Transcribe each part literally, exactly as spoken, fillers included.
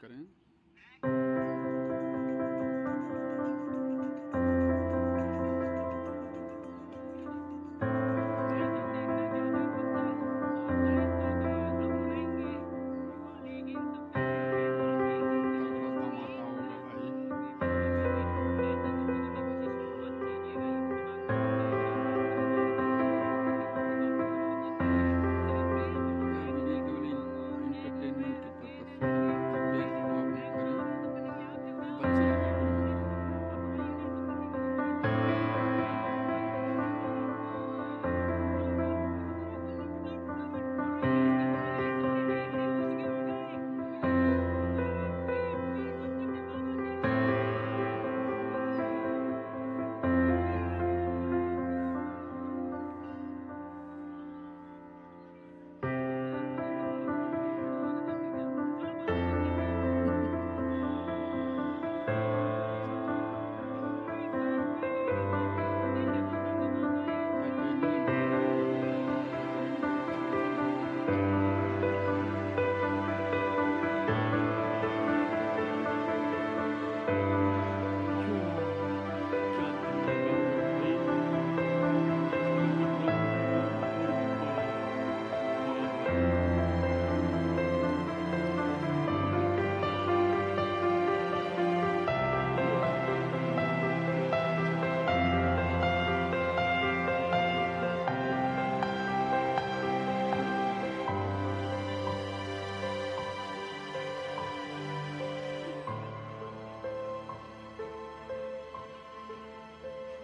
Check करें।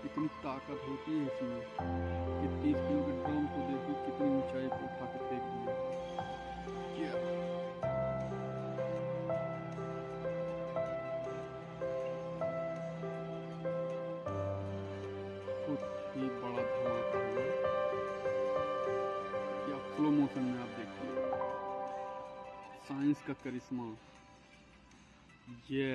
इतनी ताकत होती है इसमें कि तीस किलो के ड्रम को देखो कितनी ऊंचाई पर उठा कर फेंक दिया। खुद ही बड़ा धमाका हुआ कि आप स्लो मोशन में आप देखिए साइंस का करिश्मा। ये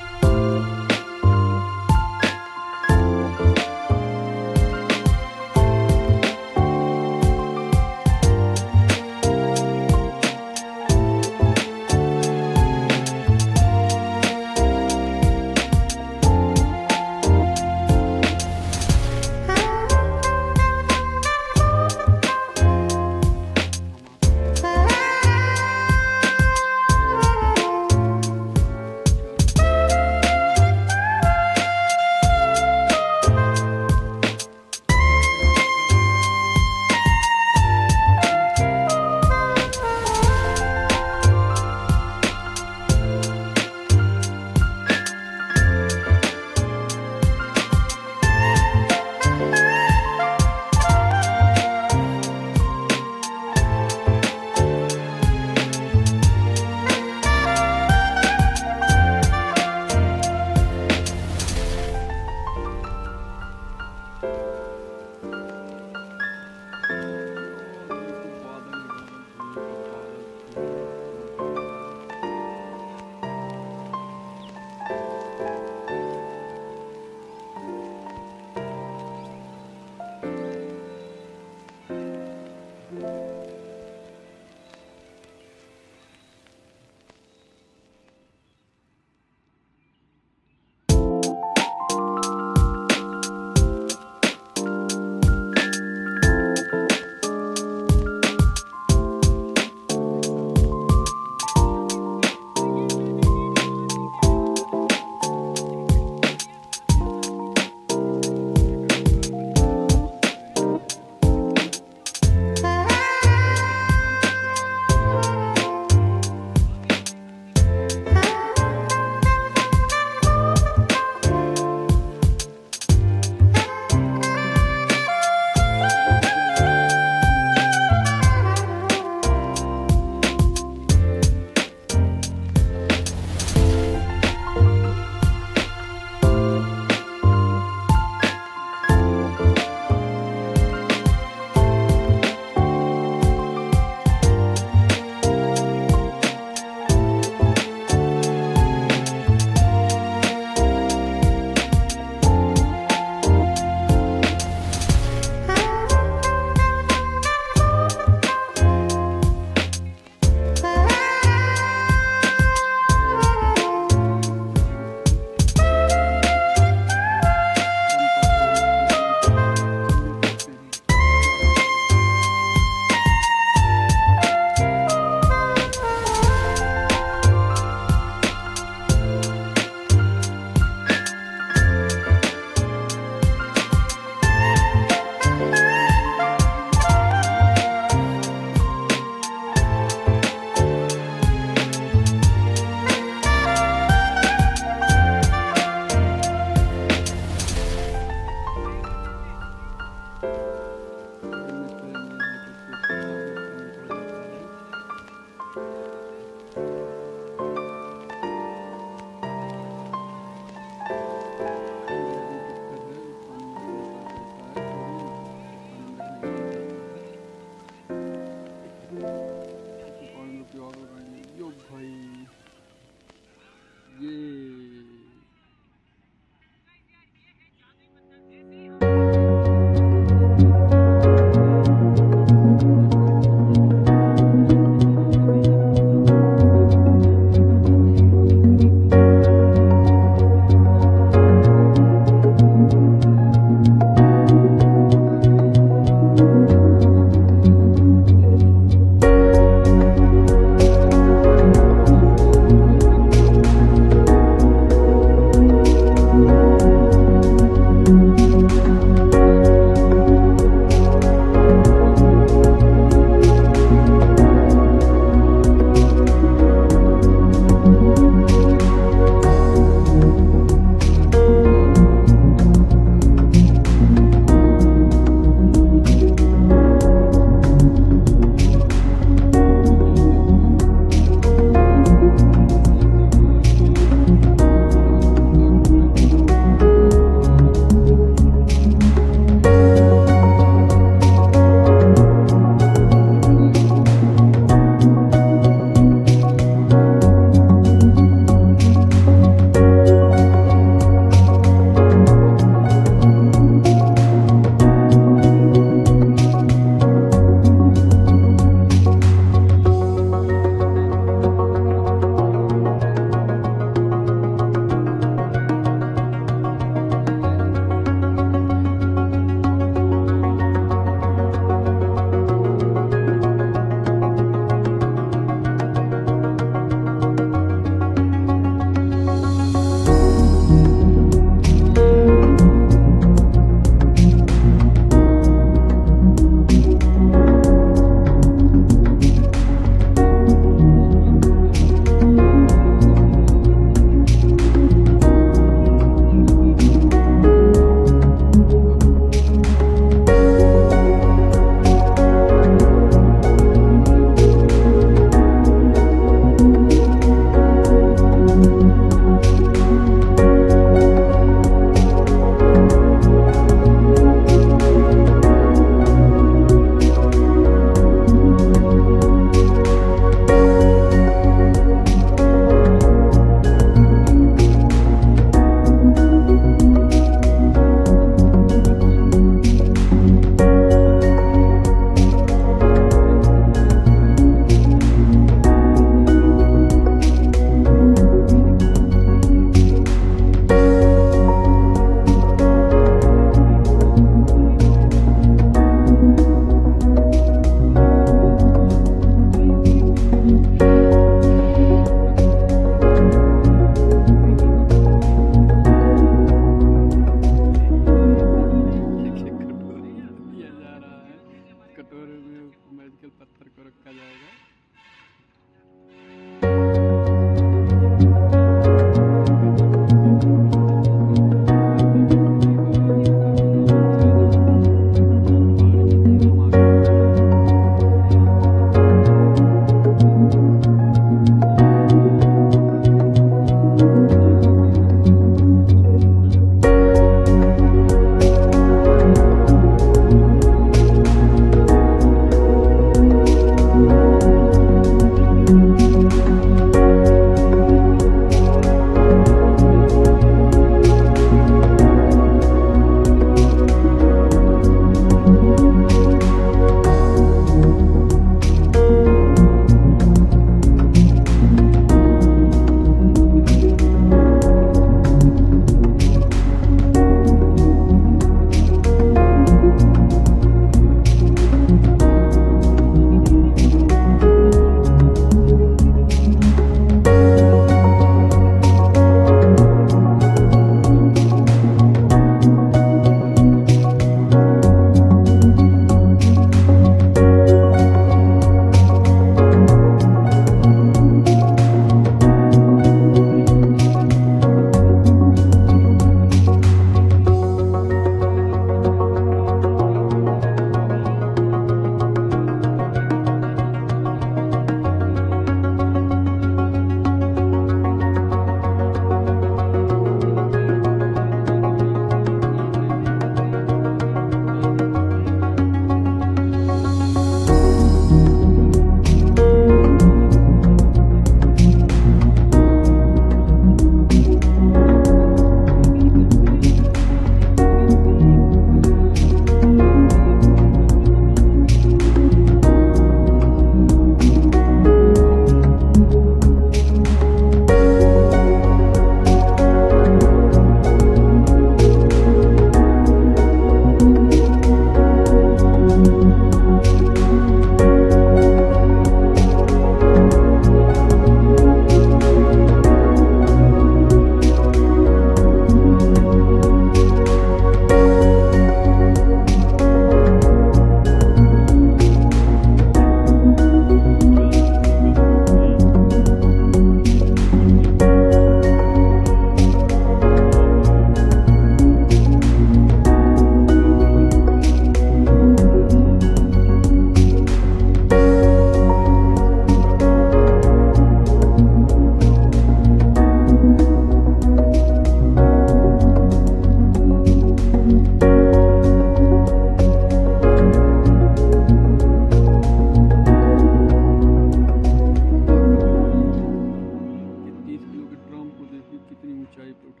ऊंचाई पर उठा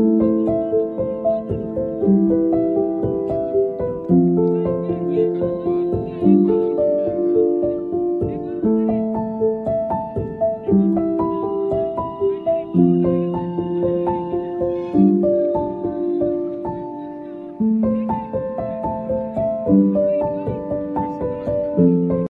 Thank you.